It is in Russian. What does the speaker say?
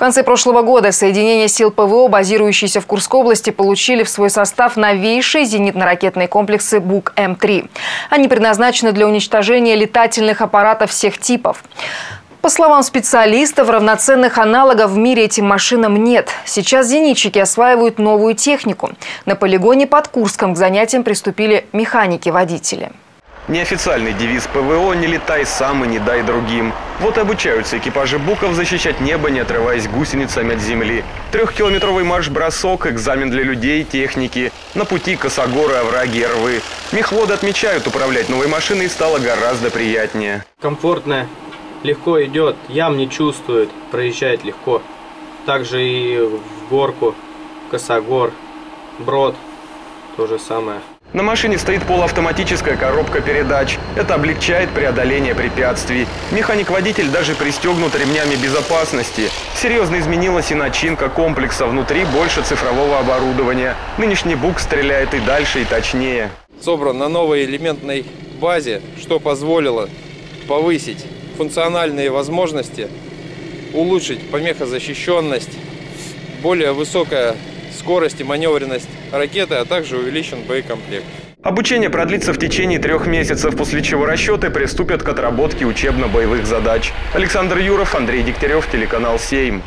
В конце прошлого года соединения сил ПВО, базирующиеся в Курской области, получили в свой состав новейшие зенитно-ракетные комплексы «Бук-М3». Они предназначены для уничтожения летательных аппаратов всех типов. По словам специалистов, равноценных аналогов в мире этим машинам нет. Сейчас зенитчики осваивают новую технику. На полигоне под Курском к занятиям приступили механики-водители. Неофициальный девиз ПВО «Не летай сам и не дай другим». Вот и обучаются экипажи «Буков» защищать небо, не отрываясь гусеницами от земли. Трехкилометровый марш-бросок, экзамен для людей, техники. На пути косогоры, овраги и рвы. Мехводы отмечают, управлять новой машиной стало гораздо приятнее. Комфортно, легко идет, ям не чувствует, проезжает легко. Также и в горку, косогор, брод, то же самое. На машине стоит полуавтоматическая коробка передач. Это облегчает преодоление препятствий. Механик-водитель даже пристегнут ремнями безопасности. Серьезно изменилась и начинка комплекса. Внутри больше цифрового оборудования. Нынешний «Бук» стреляет и дальше, и точнее. Собран на новой элементной базе, что позволило повысить функциональные возможности, улучшить помехозащищенность, более высокая скорость и маневренность ракеты, а также увеличен боекомплект. Обучение продлится в течение 3 месяцев, после чего расчеты приступят к отработке учебно-боевых задач. Александр Юров, Андрей Дегтярев, телеканал 7.